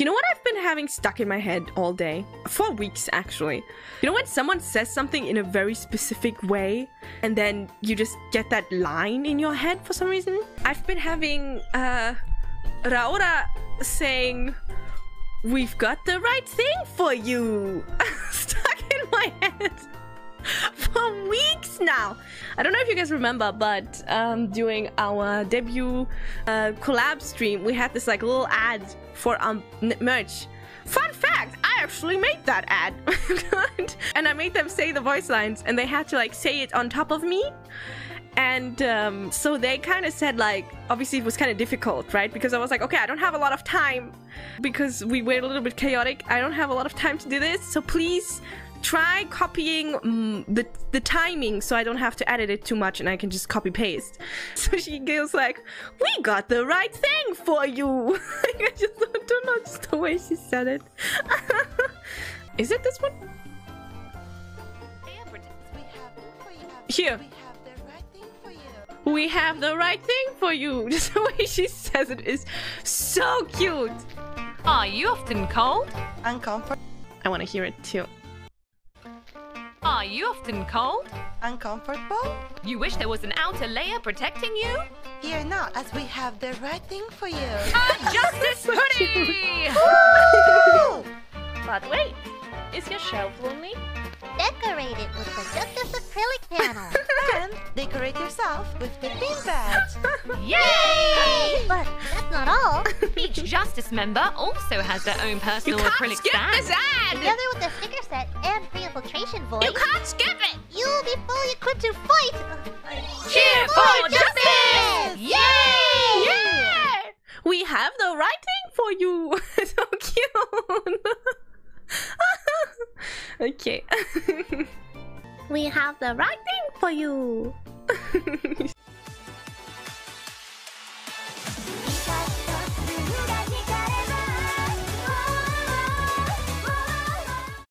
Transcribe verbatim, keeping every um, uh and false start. You know what I've been having stuck in my head all day? For weeks, actually. You know when someone says something in a very specific way, and then you just get that line in your head for some reason? I've been having, uh, Raora saying, "We've got the right thing for you!" stuck in my head. For weeks now. I don't know if you guys remember, but um, during our debut uh, collab stream, we had this like little ad for um, merch. Fun fact, I actually made that ad. And I made them say the voice lines, and they had to like say it on top of me. And um, so they kind of said like, obviously it was kind of difficult, right? Because I was like, okay, I don't have a lot of time because we were a little bit chaotic. I don't have a lot of time to do this, so please try copying um, the, the timing so I don't have to edit it too much and I can just copy paste. So she goes like, "We got the right thing for you." I just don't, don't know just the way she said it. Is it this one? Here. "We have the right thing for you." Just the way she says it is so cute. Are you often cold? Uncomfortable. I want to hear it too. Are you often cold? Uncomfortable? You wish there was an outer layer protecting you? Fear not, as we have the right thing for you. A Justice hoodie! But wait, is your shelf lonely? Decorate it with the Justice acrylic panel. And decorate yourself with the bean badge. Yay! But that's not all. Each Justice member also has their own personal you can't acrylic skip stand. This ad. Together with the sticker set and free infiltration voice. You can't skip it! You'll be fully equipped to fight! Cheer for Justice! Yay! Yeah! We have the right thing for you! So cute! Okay. We have the right thing for you.